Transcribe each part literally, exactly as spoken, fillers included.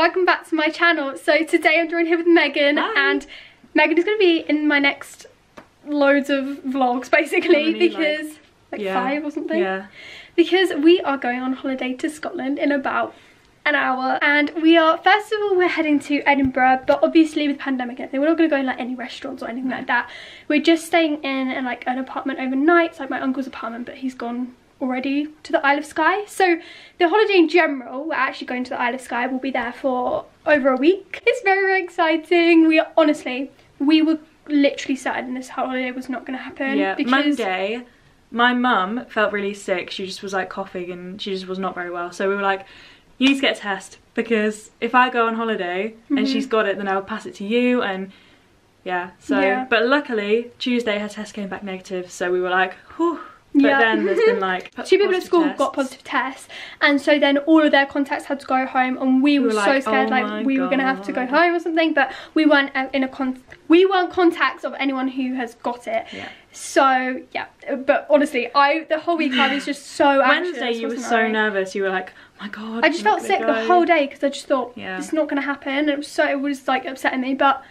welcome back to my channel. So today I'm joined here with Megan. Hi. And Megan is going to be in my next loads of vlogs basically, because like, like yeah, five or something. Yeah. Because we are going on holiday to Scotland in about an hour, and we are, first of all, we're heading to Edinburgh, but obviously with pandemic and everything, we're not going to go in like any restaurants or anything like that. We're just staying in and like an apartment overnight. It's like my uncle's apartment, but he's gone already to the Isle of Skye. So the holiday in general, we're actually going to the Isle of Skye. We'll be there for over a week. It's very, very exciting. We are, honestly, we were literally certain this holiday was not going to happen. Yeah, because Monday, my mum felt really sick. She just was like coughing and she just was not very well. So we were like, you need to get a test, because if I go on holiday mm-hmm. and she's got it, then I'll pass it to you. And yeah, so, yeah. But luckily Tuesday her test came back negative. So we were like, whew. But yeah. Then there's been like two people at school tests. got positive tests, and so then all of their contacts had to go home, and we, we were, were so like, scared, oh like we God. were gonna have to go home or something. But we weren't in a con we weren't contacts of anyone who has got it. Yeah. So yeah, but honestly, I the whole week I was just so anxious. Wednesday you were so I? nervous. You were like, oh my God. I just felt sick go. the whole day because I just thought yeah. it's not gonna happen. And it was so it was like upsetting me. But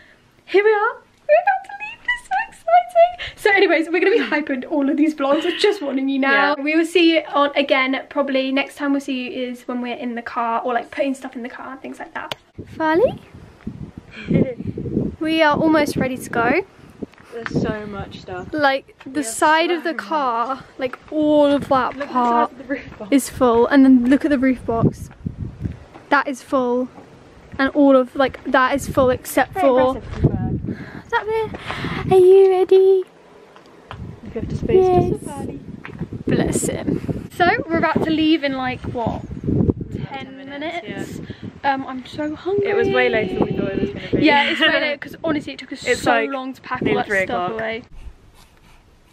here we are. We're about to leave. This so exciting. So anyways, we're gonna be hyping all of these vlogs. I'm just warning you now. Yeah. We will see you on again probably next time we'll see you is when we're in the car or like putting stuff in the car and things like that. Farley? We are almost ready to go. There's so much stuff. Like the side so of the car, much. like all of that look part the the is full. And then look at the roof box. That is full. And all of like that is full except Very for That bit. Are you ready? You have to space yes. just a party. Bless him. So we're about to leave in like what? ten minutes. Yeah. Um, I'm so hungry. It was way later than we thought it was going to be. Yeah, it's way later because honestly it took us it's so like long to pack all that stuff away.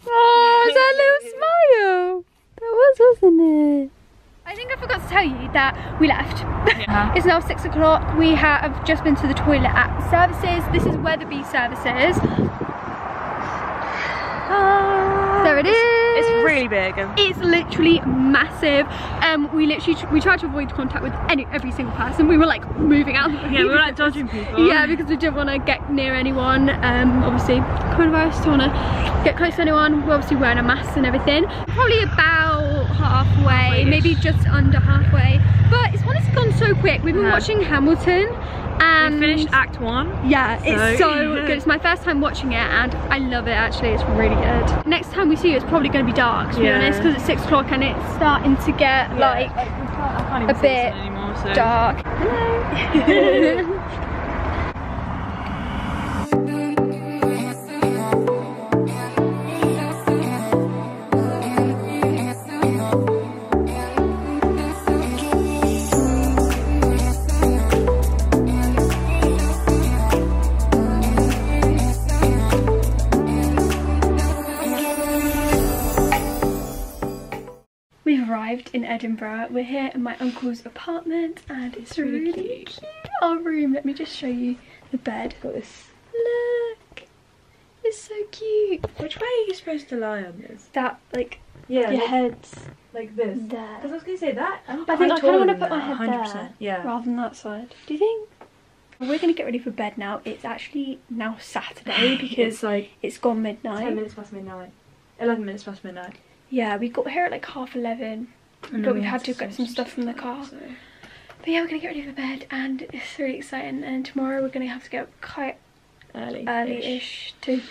Oh, that little smile. That was, wasn't it? I think I forgot to tell you that we left. Yeah. It's now six o'clock. We have just been to the toilet at services. This is Weatherby services. Ah, there it is. It's, it's really big. It's literally massive. Um, we literally we tried to avoid contact with any every single person. We were like moving out. Yeah, we were like dodging people. Yeah, because we didn't want to get near anyone. Um, obviously coronavirus, don't want to get close to anyone. We're obviously wearing a mask and everything. Probably about halfway, maybe just under halfway, but it's honestly gone so quick. We've been yeah. watching Hamilton and we finished act one. Yeah, so it's so good. It's my first time watching it and I love it. Actually, it's really good. Next time we see you, it's probably going to be dark, to yeah. be honest, because it's six o'clock and it's starting to get yeah. like I can't, I can't even a bit anymore, so. dark. Hello. In Edinburgh, we're here in my uncle's apartment, and it's, it's really, really cute. cute. Our room. Let me just show you the bed. Got this. Look, it's so cute. Which way are you supposed to lie on this? That like yeah, your head's like this. There. Because I was gonna say that. I'm I think I kind of want to put my head one hundred percent. There, yeah, rather than that side. Do you think? We're gonna get ready for bed now. It's actually now Saturday because it's like it's gone midnight. Ten minutes past midnight. Eleven minutes past midnight. Yeah, we got here at like half eleven. But we had to get some stuff from the car. So. But yeah, we're going to get ready for bed and it's really exciting. And tomorrow we're going to have to get up quite early-ish early to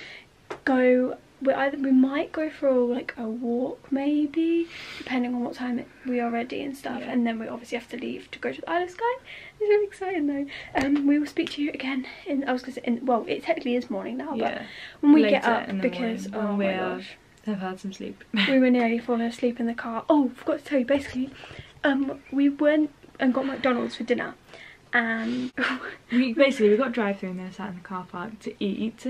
go. We either we might go for a, like a walk maybe, depending on what time it, we are ready and stuff. Yeah. And then we obviously have to leave to go to the Isle of Skye. It's really exciting though. Um, we will speak to you again. In I was going to say, well, it technically is morning now, yeah. but when we Later get up because oh, oh my gosh. I've had some sleep. We were nearly falling asleep in the car. Oh, forgot to tell you, basically, um, we went and got McDonald's for dinner. And we basically, we got drive-thru and then sat in the car park to eat.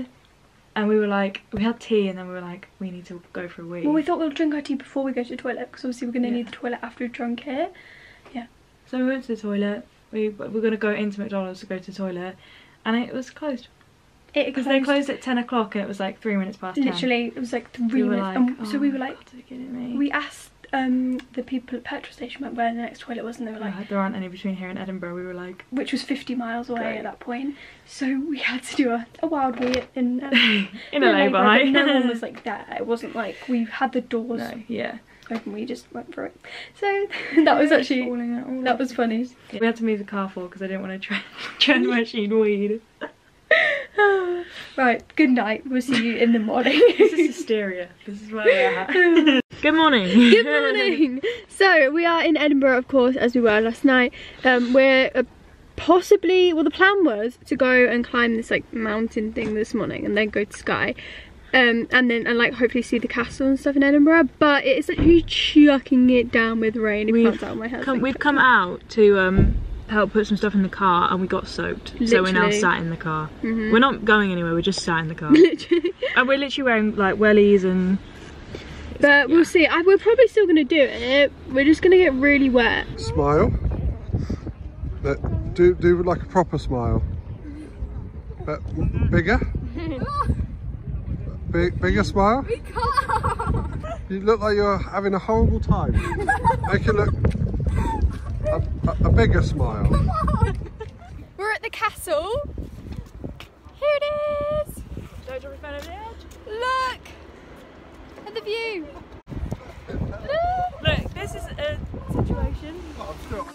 And we were like, we had tea and then we were like, we need to go for a wee. Well, we thought we'll drink our tea before we go to the toilet, because obviously we're going to yeah. need the toilet after we've drunk it. Yeah. So we went to the toilet. We, we were going to go into McDonald's to go to the toilet. And it was closed. Because they closed at ten o'clock and it was like three minutes past ten. Literally, it was like three we minutes. Like, and oh so we were like, God, we asked um, the people at the petrol station went where the next toilet was, and they were like, oh, there aren't any between here and Edinburgh, we were like... Which was fifty miles away great. At that point, so we had to do a, a wild wee in um, in a lay-by. No one was like there, it wasn't like we had the doors no, yeah. open, we just went for it. So that was actually, all in, all that was funny. Yeah. We had to move the car forward because I didn't want to try, try and machine weed. Right, good night, we'll see you in the morning. This is hysteria, this is where we're at. Good morning. Good morning. So we are in Edinburgh, of course, as we were last night. Um, we're uh, possibly, well, the plan was to go and climb this like mountain thing this morning and then go to Skye. Um, and then and like hopefully see the castle and stuff in Edinburgh, but it's actually chucking it down with rain. It we've out my come, we've come out to um, help put some stuff in the car and we got soaked. Literally. So we're now sat in the car. Mm-hmm. We're not going anywhere, we're just sat in the car. Literally. And we're literally wearing like wellies and... But yeah. We'll see. I, we're probably still going to do it. We're just going to get really wet. Smile. Do, do like a proper smile. But bigger. Big, bigger smile. We can't. You look like you're having a horrible time. Make it look a, a, a bigger smile. Come on. We're at the castle. Here it is. Don't drop your phone over the edge. Look. At the view. Look. Look, this is a situation. Oh, I'm sure.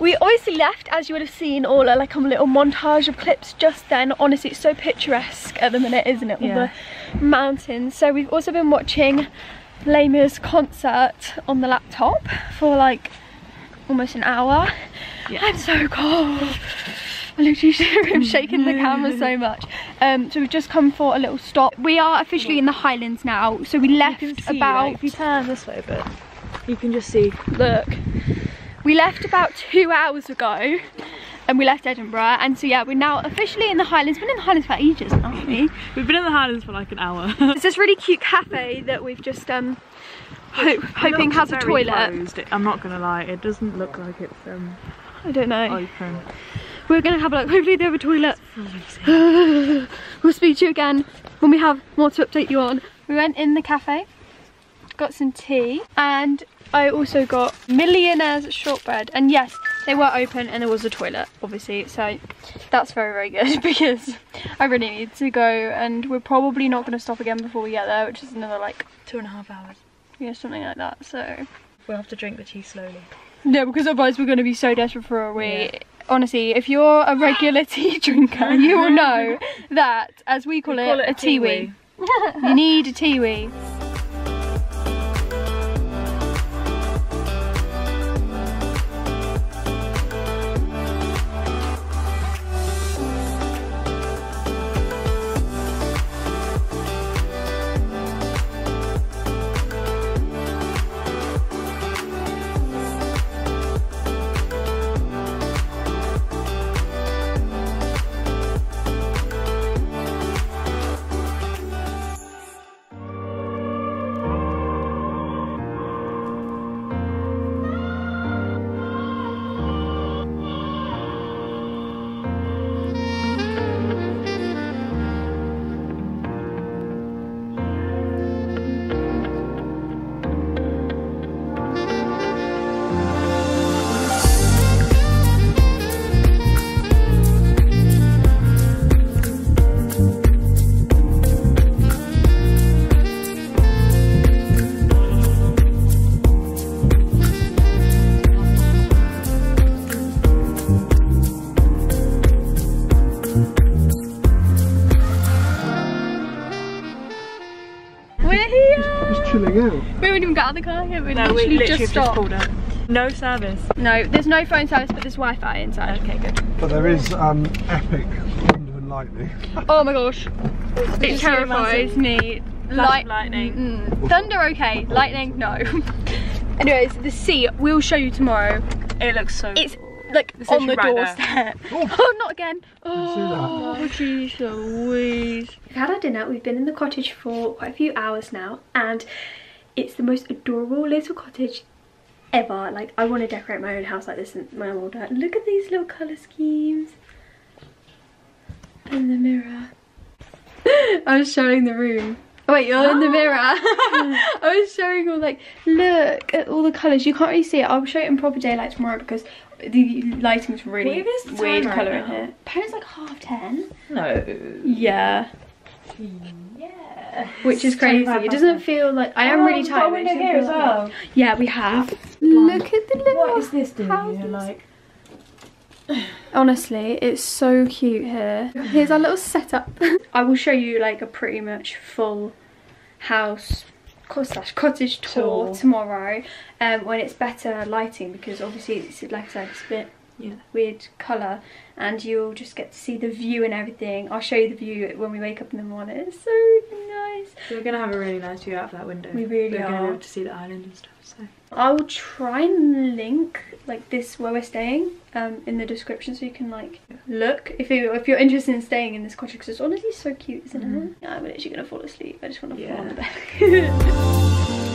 We obviously left, as you would have seen, all uh, like a little montage of clips just then. Honestly, it's so picturesque at the minute, isn't it? All yeah. the mountains. So we've also been watching Les Mis concert on the laptop for like almost an hour. Yeah. I'm so cold. I literally am shaking the camera so much. Um, so we've just come for a little stop. We are officially in the Highlands now. So we left you can see, about... Like, if you turn this way a bit, you can just see. Look. We left about two hours ago and we left Edinburgh, and so yeah, we're now officially in the Highlands. We've been in the Highlands for ages, haven't we? We've been in the Highlands for like an hour. It's this really cute cafe that we've just um ho hoping has a toilet. Closed. I'm not gonna lie, it doesn't look like it's um I don't know. Open. We're gonna have a look, hopefully they have a toilet. We'll speak to you again when we have more to update you on. We went in the cafe, got some tea, and I also got Millionaire's shortbread, and yes, they were open and there was a toilet, obviously, so that's very, very good because I really need to go, and we're probably not going to stop again before we get there, which is another like two and a half hours. Yeah, something like that, so... We'll have to drink the tea slowly. No, because otherwise we're going to be so desperate for a wee. Yeah. Honestly, if you're a regular tea drinker, you will know that, as we call, we it, call it, a, a tea wee. wee. You need a tea wee. chilling out. We haven't even got out of the car yet. We no, literally, we literally just stopped. Just pulled up. No service. No, there's no phone service, but there's Wi-Fi inside. Okay, good. But there is um, epic thunder and lightning. Oh my gosh, it terrifies me. Light lightning. Mm -mm. Thunder, okay. Lightning, no. Anyways, the sea we'll show you tomorrow. It looks so. It's like it's on the right doorstep. Oh. Oh, not again. Oh, jeez Louise. We've had our dinner. We've been in the cottage for quite a few hours now, and it's the most adorable little cottage ever. Like, I want to decorate my own house like this in my older. Look at these little colour schemes. And the mirror. I was showing the room. Oh wait, you're oh. in the mirror. I was showing all, like, look at all the colours. You can't really see it. I'll show it in proper daylight tomorrow because the lighting's really what weird right colour now? in here. Apparently it's like half ten. No. Yeah. Yeah. Which is crazy. It doesn't feel like I am oh, really tired. Window here as well. Yeah, we have. Wow. Look at the little. What is this doing? Here, like. Honestly, it's so cute here. Here's our little setup. I will show you like a pretty much full house slash cottage tour, tour tomorrow um, when it's better lighting, because obviously it's, like I said, it's a bit yeah. weird colour, and you'll just get to see the view and everything. I'll show you the view when we wake up in the morning. It's so nice. We're going to have a really nice view out of that window. We really We're are. We're going to be able to see the island and stuff. So. I will try and link like this where we're staying um, in the description, so you can like look if you if you're interested in staying in this cottage, because it's honestly so cute, isn't mm-hmm. it? I'm literally gonna fall asleep. I just want to yeah. fall on the bed.